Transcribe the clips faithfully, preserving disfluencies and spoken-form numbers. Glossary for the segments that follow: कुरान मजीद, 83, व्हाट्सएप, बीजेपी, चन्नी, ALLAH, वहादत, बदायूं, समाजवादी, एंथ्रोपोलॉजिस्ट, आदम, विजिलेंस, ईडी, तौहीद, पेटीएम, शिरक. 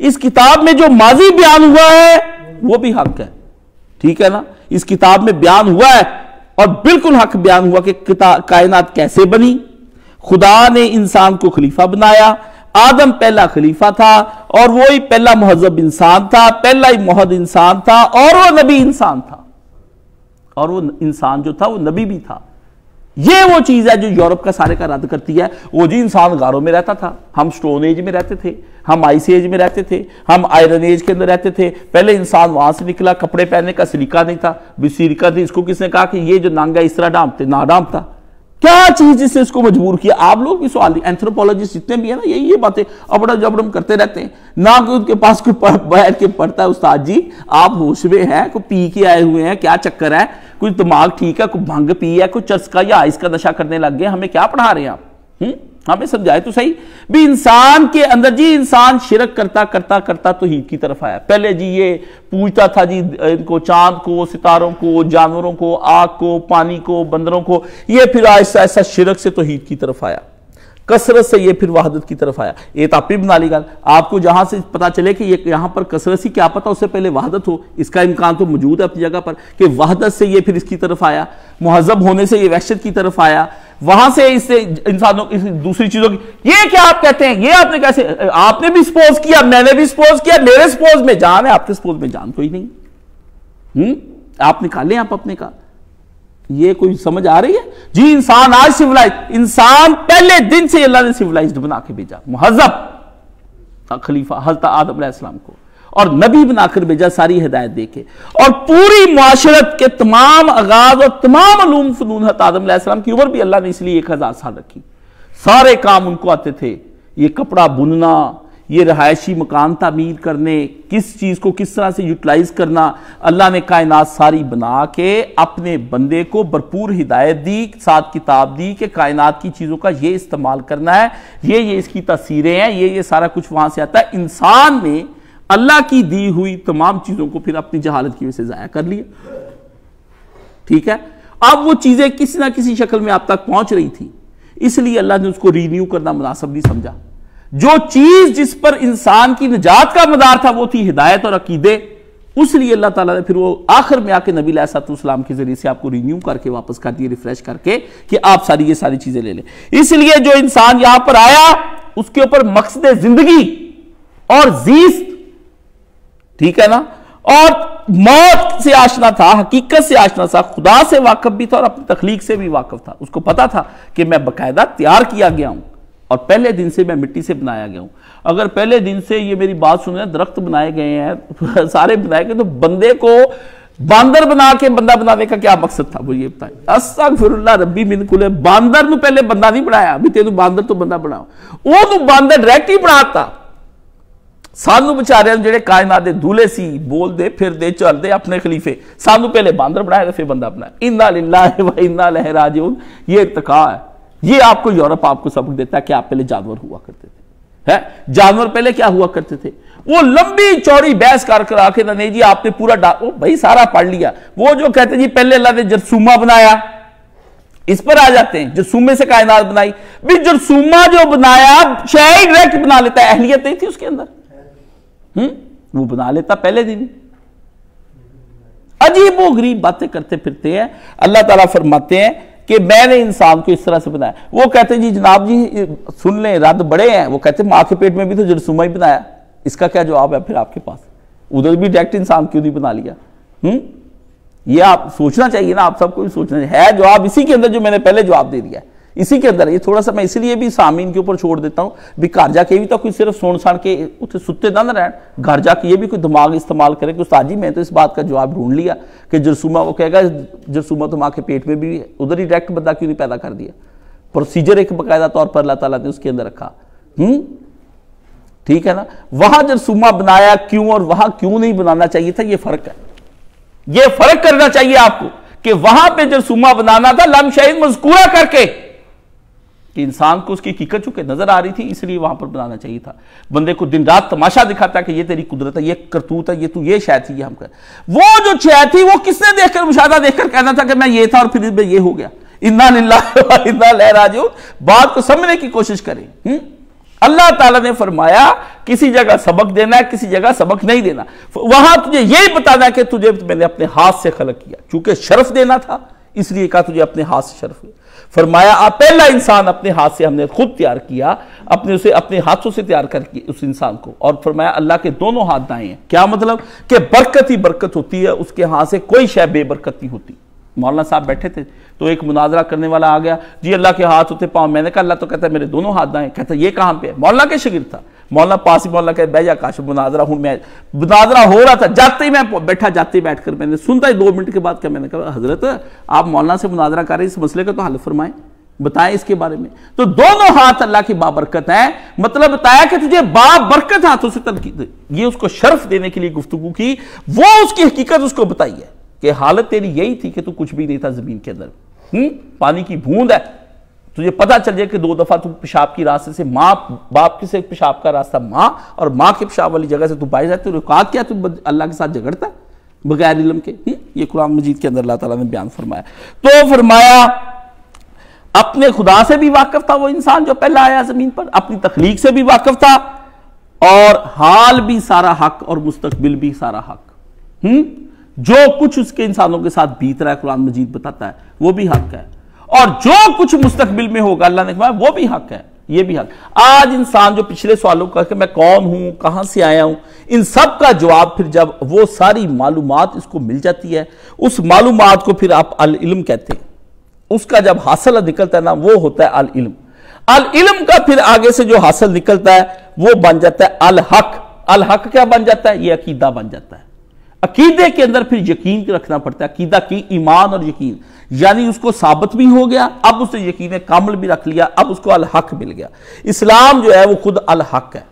इस किताब में जो माजी बयान हुआ है वो भी हक है, ठीक है ना। इस किताब में बयान हुआ है और बिल्कुल हक बयान हुआ कि कायनात कैसे बनी, खुदा ने इंसान को खलीफा बनाया, आदम पहला खलीफा था और वो ही पहला महजब इंसान था, पहला ही मोहद इंसान था और वो नबी इंसान था, और वो इंसान जो था वो नबी भी था। ये वो चीज है जो यूरोप का सारे का रद्द करती है। वो जी इंसान गारों में रहता था, हम स्टोन एज में रहते थे, हम आइस एज में रहते थे, हम आयरन एज के अंदर रहते थे। पहले इंसान वहां से निकला, कपड़े पहनने का सलीका नहीं था, भी सलीका थी। इसको किसने कहा कि ये जो नांगा इस तरह डांपते, ना डांपता क्या चीज जिससे इसको मजबूर किया। आप लोग भी सवाल, एंथ्रोपोलॉजिस्ट जितने भी है ना, यही ये बातें अपना जबरम करते रहते हैं ना, कि उनके पास कोई बैठ के पढ़ता है। उस्ताद जी आप होश में हैं, कोई पी के आए हुए हैं, क्या चक्कर है, कोई दिमाग ठीक है, कोई भांग पी है, कोई चस्का या आइस का नशा करने लग गए, हमें क्या पढ़ा रहे हैं आप, हम्म, हमें समझाए तो सही भी। इंसान के अंदर जी इंसान शिरक करता करता करता तौहीद की तरफ आया। पहले जी ये पूजता था जी इनको, चांद को, सितारों को, जानवरों को, आग को, पानी को, बंदरों को। ये फिर ऐसा ऐसा शिरक से तौहीद की तरफ आया, कसरत से ये फिर वहादत की तरफ आया। ये तापी बनाली गल आपको जहां से पता चले कि ये यहां पर कसरत ही, क्या पता उससे पहले वहादत हो, इसका इम्कान तो मौजूद है अपनी जगह पर कि वहादत से ये फिर इसकी तरफ आया, मुहजब होने से ये वहशत की तरफ आया, वहां से इससे इंसानों की दूसरी चीजों की। ये क्या आप कहते हैं, ये आपने कैसे, आपने भी सपोज किया, मैंने भी सपोज किया, मेरे सपोज में जान है, आपके सपोज में जान कोई नहीं, हम्म, आप निकालें आप अपने का। ये कोई समझ आ रही है जी। इंसान आज सिविलाइज, इंसान पहले दिन से अल्लाह ने सिविलाइज्ड बना के भेजा, मुहज़्ज़ब खलीफा हज़रत आदम अलैहिस्सलाम को, और नबी बनाकर भेजा सारी हिदायत देके, और पूरी मुआशरत के तमाम आगाज और तमाम अलूम फनून हज़रत आदम अलैहिस्सलाम की उम्र भी अल्लाह ने इसलिए एक हजार साल रखी। सारे काम उनको आते थे, ये कपड़ा बुनना, ये रहायशी मकान तामीर करने, किस चीज को किस तरह से यूटिलाइज करना। अल्लाह ने कायनात सारी बना के अपने बंदे को भरपूर हिदायत दी, साथ किताब दी कि कायनात की चीजों का ये इस्तेमाल करना है, ये ये इसकी तस्वीरें हैं, ये ये सारा कुछ वहां से आता है। इंसान ने अल्लाह की दी हुई तमाम चीजों को फिर अपनी जहालत की वजह से जाया कर लिया, ठीक है। अब वो चीजें किसी ना किसी शक्ल में आप तक पहुंच रही थी, इसलिए अल्लाह ने उसको रीन्यू करना मुनासिब नहीं समझा। जो चीज जिस पर इंसान की निजात का मदार था वो थी हिदायत और अकीदे, उसलिए अल्लाह ताला ने फिर वो आखिर में आके नबी अलैहिस्सलाम के जरिए से आपको रिन्यू करके वापस कर दिए, रिफ्रेश करके कि आप सारी ये सारी चीजें ले लें। इसलिए जो इंसान यहां पर आया उसके ऊपर मकसद जिंदगी और जीस्त, ठीक है ना, और मौत से आशना था, हकीकत से आशना था, खुदा से वाकफ भी था और अपनी तखलीक से भी वाकफ था। उसको पता था कि मैं बाकायदा तैयार किया गया हूं और पहले दिन से मैं मिट्टी से बनाया गया हूं। अगर पहले दिन से ये मेरी बात सुन रहे हैं, दरख्त बनाए गए हैं, सारे बनाए गए, तो बंदे को बांदर बना के बंदा बनाने का क्या मकसद था, वो ये बताएं। अस्तगफिरुल्लाह रब्बी मिन कुल, बांदर नु पहले बंदा नहीं बनाया, अभी तेन बांदर तो बंदा बनाओ, वो तू बांदर डायरेक्ट ही बनाता। सानू बेचारे जो कायनात दे दूल्हे सी बोलते फिरते चलते अपने खलीफे, सानू पहले बांदर बनाया फिर बंदा बनाया। इन्ना लिल्लाहि व इन्ना इलैहि राजिऊन, ये इर्तिका है। ये आपको यूरोप आपको सबक देता है कि आप पहले जानवर हुआ करते थे, है जानवर पहले क्या हुआ करते थे, वो लंबी चौड़ी बहस कर कर आके नहीं जी आपने पूरा डा ओ भाई सारा पढ़ लिया। वो जो कहते जी पहले अल्लाह ने जरसूमा बनाया, इस पर आ जाते हैं, जरसूमे से कायनात बनाई। भी जरसूमा जो बनाया शायद डायरेक्ट बना लेता है, अहलियत नहीं थी उसके अंदर, हम्म, वो बना लेता पहले दिन। अजीब वो गरीब बातें करते फिरते हैं। अल्लाह ताला फरमाते हैं कि मैंने इंसान को इस तरह से बनाया। वो कहते हैं जी जनाब जी सुन लें, रद्द बड़े हैं, वो कहते हैं माँ के पेट में भी तो जरसूमा ही बनाया। इसका क्या जवाब है फिर आपके पास, उधर भी डायरेक्ट इंसान क्यों नहीं बना लिया, हम्म, ये आप सोचना चाहिए ना, आप सबको भी सोचना चाहिए। है जवाब इसी के अंदर जो मैंने पहले जवाब दे दिया है, इसी के अंदर। ये थोड़ा सा मैं इसलिए भी सामीन के ऊपर छोड़ देता हूँ भी, घर जाके भी तो कोई सिर्फ सोन साण के उसे सुते ना रह, घर जाके ये भी कोई दिमाग इस्तेमाल करे कि उस्ताद जी मैं तो इस बात का जवाब ढूंढ लिया कि जरसूमा, वो कहेगा जरसूमा तो माँ के पेट में भी है, उधर ही डायरेक्ट बंदा क्यों नहीं पैदा कर दिया। प्रोसीजर एक बाकायदा तौर पर अल्लाह ताला ने उसके अंदर रखा, हम्म, ठीक है ना। वहां जरसूमा बनाया क्यों और वहां क्यों नहीं बनाना चाहिए था, ये फर्क है, ये फर्क करना चाहिए आपको कि वहां पर जरसूमा बनाना था लम शहीद मजकूरा करके, इंसान को उसकी हकीकत चुके नजर आ रही थी, इसलिए वहां पर बनाना चाहिए था। बंदे को दिन रात तमाशा दिखाता कि ये तेरी कुदरत है, ये करतूत है, ये तू ये शायद थी, ये हम कर। वो जो शायद थी वो किसने देखकर, मुशाहदा देखकर कहना था कि मैं ये था और फिर मैं ये हो गया। इन्ना लिल्लाहि व इन्ना इलैहि राजिऊन, बात को समझने की कोशिश करें, अल्लाह ताला ने फरमाया किसी जगह सबक देना है, किसी जगह सबक नहीं देना। वहां तुझे यही बताना कि तुझे मैंने अपने हाथ से खलक किया, चूंकि शर्फ देना था इसलिए कहा तुझे अपने हाथ से शर्फ। फरमाया आप पहला इंसान अपने हाथ से हमने खुद तैयार किया, अपने उसे अपने हाथों से तैयार करके उस इंसान को। और फरमाया अल्लाह के दोनों हाथ दाएं हैं, क्या मतलब कि बरकत ही बरकत होती है, उसके हाथ से कोई शय बेबरकत नहीं होती। मौलाना साहब बैठे थे तो एक मुनाजरा करने वाला आ गया, जी अल्लाह के हाथ होते पाँव, मैंने कहा अल्लाह तो कहता है मेरे दोनों हाथ दाएं, कहता है ये कहाँ पे है, मौलाना के शागिर्द था, मौलाना पास ही मौलाना कहे बह जा काश मुनाजरा हूँ मैं, मुनाजरा हो रहा था। जाते ही मैं बैठा, जाते ही बैठकर मैंने सुनता ही दो मिनट के बाद क्या, मैंने कहा हजरत आप मौलाना से मुनाजरा कर रहे हैं, इस मसले का तो हल फरमाएं, बताएं इसके बारे में। तो दोनों हाथ अल्लाह की बाबरकत है, मतलब बताया कि तुझे बाबरकत हाथों से तलकीन, ये उसको शर्फ देने के लिए गुफ्तगू की, वो उसकी हकीकत उसको बताई है कि हालत तेरी यही थी कि तू कुछ भी नहीं था जमीन के अंदर, हम्म पानी की बूंद है, तुझे पता चल जाए कि दो दफा तू पेशाब की रास्ते से माँ बाप से पेशाब का रास्ता माँ और माँ के पेशाब वाली जगह से तू बाहर जाए, तू रुकात क्या, तू अल्लाह के साथ झगड़ता है बगैर इल्म के। ये कुरान मजीद के अंदर अल्लाह ताला ने बयान फरमाया। तो फरमाया अपने खुदा से भी वाकिफ था वो इंसान जो पहला आया जमीन पर, अपनी तखलीक से भी वाकिफ था, और हाल भी सारा हक और मुस्तकबिल भी सारा हक, हम्म जो कुछ उसके इंसानों के साथ बीत रहा है कुरान मजीद बताता है वो भी हक है, और जो कुछ मुस्तकबिल में होगा अल्लाह ने कहा वो भी हक है, ये भी हक। आज इंसान जो पिछले सवालों करके मैं कौन हूं, कहां से आया हूं, इन सब का जवाब फिर जब वो सारी मालूमात इसको मिल जाती है, उस मालूमात को फिर आप अल इल्म कहते हैं, उसका जब हासिल निकलता है ना वो होता है अल इल्म। अल इल्म का फिर आगे से जो हासिल निकलता है वो बन जाता है अल हक। अल हक क्या बन जाता है, ये अकीदा बन जाता है। अकीदे के अंदर फिर यकीन रखना पड़ता है, अकीदा की ईमान और यकीन, यानी उसको साबित भी हो गया, अब उसने यकीन कामिल भी रख लिया, अब उसको अल हक मिल गया। इस्लाम जो है वो खुद अल हक है।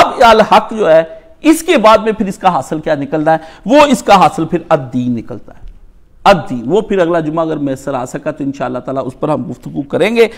अब अल हक जो है इसके बाद में फिर इसका हासिल क्या निकलता है, वो इसका हासिल फिर अद्दीन निकलता है। अद्दीन वो फिर अगला जुमा अगर मैसर आ सका तो इंशाअल्लाह ताला उस पर हम गुफ्तगू करेंगे।